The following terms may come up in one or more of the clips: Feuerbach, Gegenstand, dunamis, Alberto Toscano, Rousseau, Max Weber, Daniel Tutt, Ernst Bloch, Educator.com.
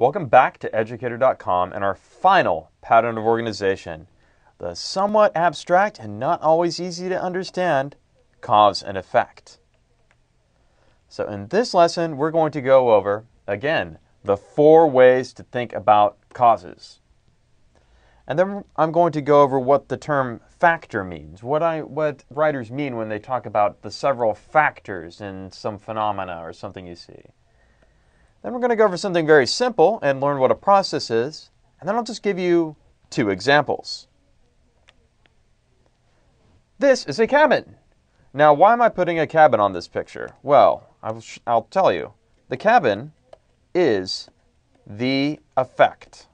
Welcome back to Educator.com and our final pattern of organization, the somewhat abstract and not always easy to understand cause and effect. So in this lesson, we're going to go over, again, the 4 ways to think about causes. And then I'm going to go over what the term factor means, what writers mean when they talk about the several factors in some phenomena or something you see. Then we're going to go over something very simple and learn what a process is. And then I'll just give you 2 examples. This is a cabin. Now, why am I putting a cabin on this picture? Well, I'll tell you. The cabin is the effect.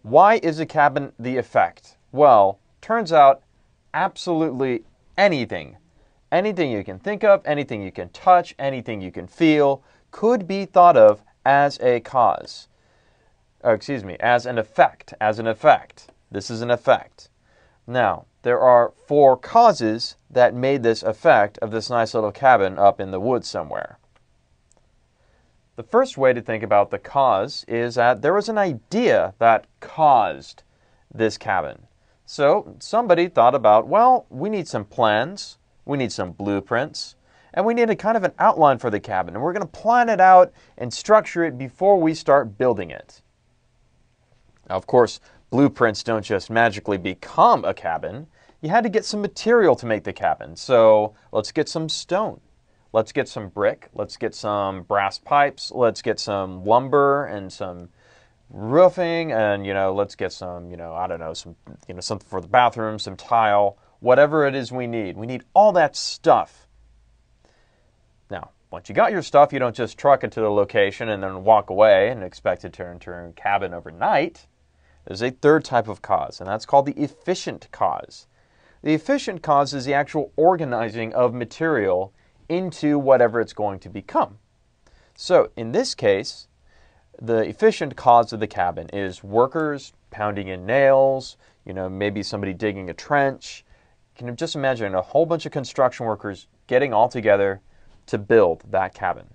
Why is a cabin the effect? Well, turns out absolutely anything. Anything you can think of, anything you can touch, anything you can feel could be thought of as a cause. Oh, excuse me, as an effect, as an effect. This is an effect. Now, there are 4 causes that made this effect of this nice little cabin up in the woods somewhere. The first way to think about the cause is that there was an idea that caused this cabin. So somebody thought about, well, we need some plans, we need some blueprints, and we need a kind of an outline for the cabin, and we're going to plan it out and structure it before we start building it. Now, of course, blueprints don't just magically become a cabin. You had to get some material to make the cabin, so let's get some stone. Let's get some brick, let's get some brass pipes, let's get some lumber and some roofing, and, you know, let's get some, you know, I don't know, some, you know, something for the bathroom, some tile, whatever it is we need. We need all that stuff. Now, once you got your stuff, you don't just truck it to the location and then walk away and expect it to turn into a cabin overnight. There's a 3rd type of cause, and that's called the efficient cause. The efficient cause is the actual organizing of material into whatever it's going to become. So in this case, the efficient cause of the cabin is workers pounding in nails, you know, maybe somebody digging a trench. You can just imagine a whole bunch of construction workers getting all together to build that cabin.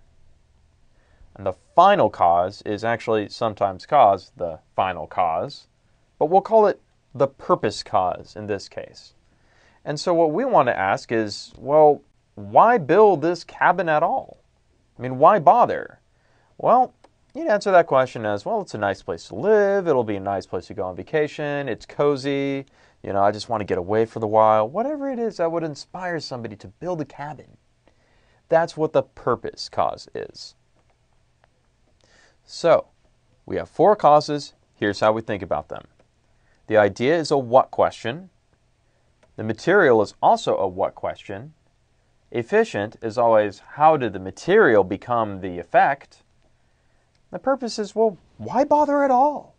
And the final cause is actually sometimes called the final cause, but we'll call it the purpose cause in this case. And so what we want to ask is, well, why build this cabin at all? I mean, why bother? Well, you'd answer that question as, well, it's a nice place to live, it'll be a nice place to go on vacation, it's cozy, you know, I just want to get away for the while. Whatever it is that would inspire somebody to build a cabin, that's what the purpose cause is. So, we have 4 causes. Here's how we think about them. The idea is a what question. The material is also a what question. Efficient is always, how did the material become the effect? The purpose is, well, why bother at all?